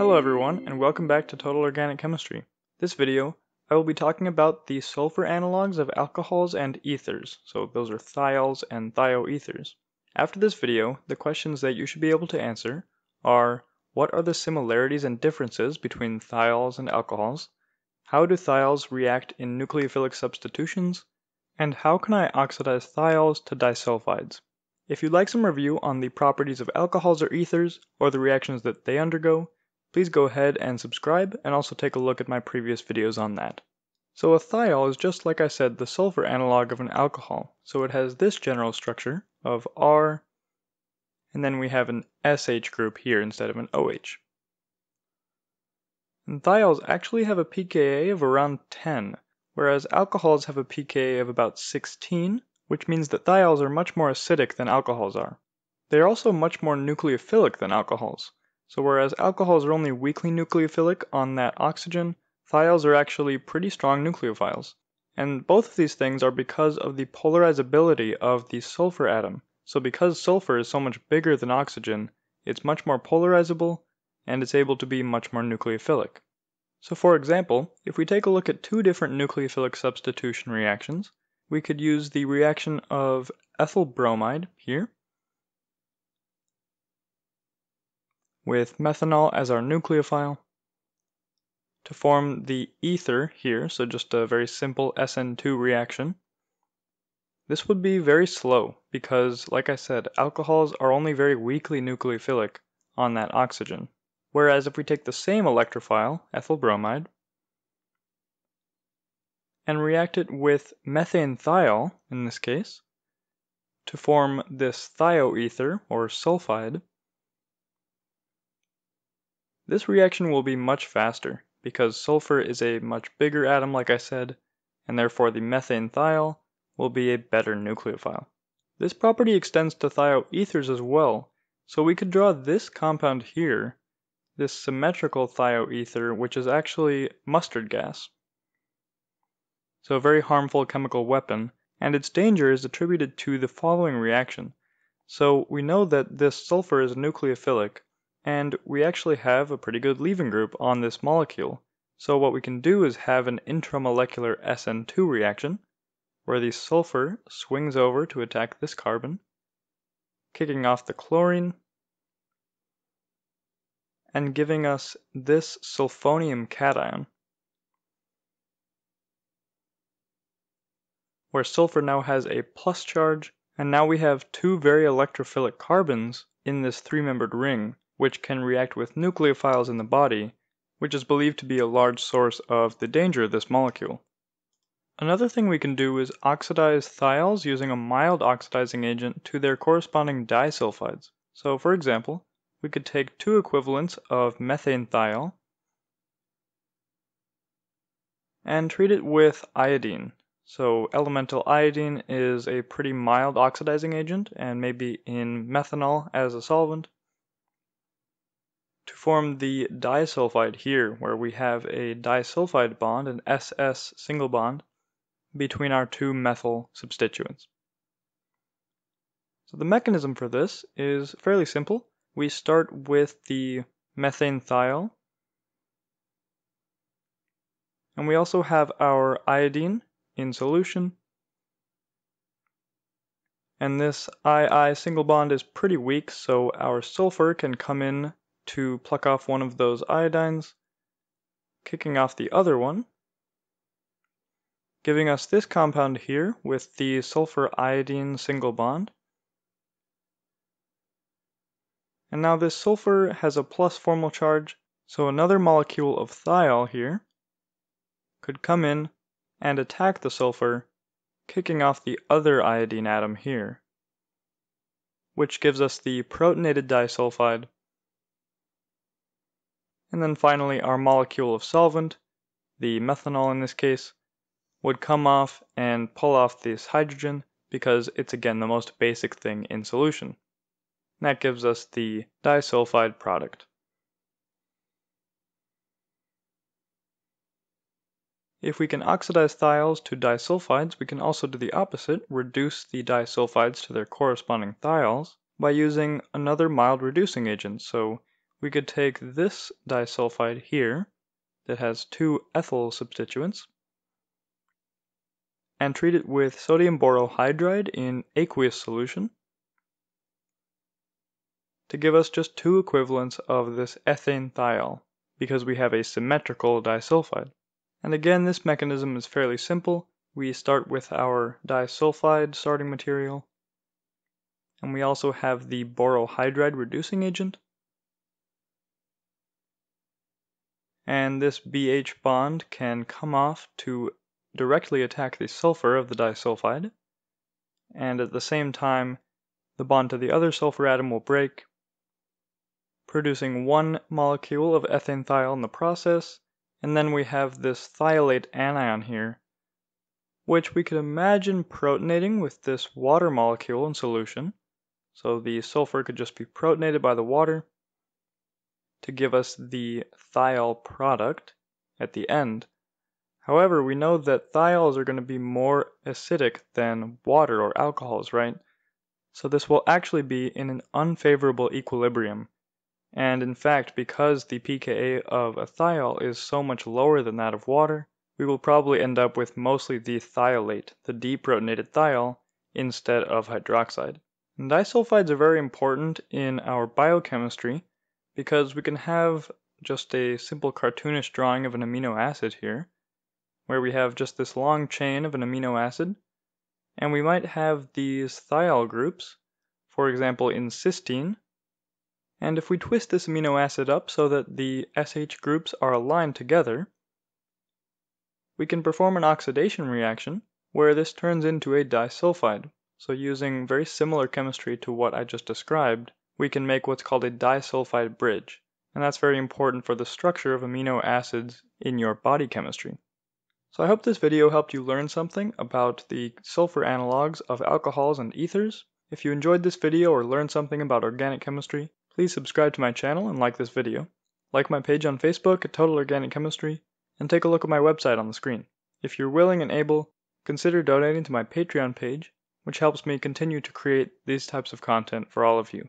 Hello everyone, and welcome back to Total Organic Chemistry. This video, I will be talking about the sulfur analogs of alcohols and ethers, so those are thiols and thioethers. After this video, the questions that you should be able to answer are, what are the similarities and differences between thiols and alcohols? How do thiols react in nucleophilic substitutions? And how can I oxidize thiols to disulfides? If you'd like some review on the properties of alcohols or ethers, or the reactions that they undergo, please go ahead and subscribe, and also take a look at my previous videos on that. So a thiol is, just like I said, the sulfur analog of an alcohol. So it has this general structure of R, and then we have an SH group here instead of an OH. And thiols actually have a pKa of around 10, whereas alcohols have a pKa of about 16, which means that thiols are much more acidic than alcohols are. They are also much more nucleophilic than alcohols. So whereas alcohols are only weakly nucleophilic on that oxygen, thiols are actually pretty strong nucleophiles. And both of these things are because of the polarizability of the sulfur atom. So because sulfur is so much bigger than oxygen, it's much more polarizable, and it's able to be much more nucleophilic. So for example, if we take a look at two different nucleophilic substitution reactions, we could use the reaction of ethyl bromide here, with methanol as our nucleophile, to form the ether here, so just a very simple SN2 reaction. This would be very slow because, like I said, alcohols are only very weakly nucleophilic on that oxygen. Whereas if we take the same electrophile, ethyl bromide, and react it with methanethiol, in this case, to form this thioether, or sulfide, this reaction will be much faster because sulfur is a much bigger atom, like I said, and therefore the methanethiol will be a better nucleophile. This property extends to thioethers as well, so we could draw this compound here, this symmetrical thioether, which is actually mustard gas. So a very harmful chemical weapon, and its danger is attributed to the following reaction. So we know that this sulfur is nucleophilic, and we actually have a pretty good leaving group on this molecule. So what we can do is have an intramolecular SN2 reaction, where the sulfur swings over to attack this carbon, kicking off the chlorine, and giving us this sulfonium cation, where sulfur now has a plus charge, and now we have two very electrophilic carbons in this three-membered ring, which can react with nucleophiles in the body, which is believed to be a large source of the danger of this molecule. Another thing we can do is oxidize thiols using a mild oxidizing agent to their corresponding disulfides. So for example, we could take two equivalents of methanethiol and treat it with iodine. So elemental iodine is a pretty mild oxidizing agent, and maybe in methanol as a solvent, to form the disulfide here, where we have a disulfide bond, an SS single bond, between our two methyl substituents. So the mechanism for this is fairly simple. We start with the methanethiol, and we also have our iodine in solution, and this II single bond is pretty weak, so our sulfur can come in to pluck off one of those iodines, kicking off the other one, giving us this compound here with the sulfur iodine single bond. And now this sulfur has a plus formal charge, so another molecule of thiol here could come in and attack the sulfur, kicking off the other iodine atom here, which gives us the protonated disulfide. And then finally, our molecule of solvent, the methanol in this case, would come off and pull off this hydrogen because it's, again, the most basic thing in solution. And that gives us the disulfide product. If we can oxidize thiols to disulfides, we can also do the opposite, reduce the disulfides to their corresponding thiols by using another mild reducing agent. So we could take this disulfide here that has two ethyl substituents and treat it with sodium borohydride in aqueous solution to give us just two equivalents of this ethane thiol, because we have a symmetrical disulfide. And again, this mechanism is fairly simple. We start with our disulfide starting material, and we also have the borohydride reducing agent. And this BH bond can come off to directly attack the sulfur of the disulfide, and at the same time the bond to the other sulfur atom will break, producing one molecule of ethane thiol in the process. And then we have this thiolate anion here, which we could imagine protonating with this water molecule in solution. So the sulfur could just be protonated by the water to give us the thiol product at the end. However, we know that thiols are going to be more acidic than water or alcohols, right? So this will actually be in an unfavorable equilibrium. And in fact, because the pKa of a thiol is so much lower than that of water, we will probably end up with mostly the thiolate, the deprotonated thiol, instead of hydroxide. And disulfides are very important in our biochemistry because we can have just a simple cartoonish drawing of an amino acid here, where we have just this long chain of an amino acid, and we might have these thiol groups, for example in cysteine, and if we twist this amino acid up so that the SH groups are aligned together, we can perform an oxidation reaction where this turns into a disulfide. So using very similar chemistry to what I just described, we can make what's called a disulfide bridge. And that's very important for the structure of amino acids in your body chemistry. So I hope this video helped you learn something about the sulfur analogs of alcohols and ethers. If you enjoyed this video or learned something about organic chemistry, please subscribe to my channel and like this video. Like my page on Facebook at Total Organic Chemistry, and take a look at my website on the screen. If you're willing and able, consider donating to my Patreon page, which helps me continue to create these types of content for all of you.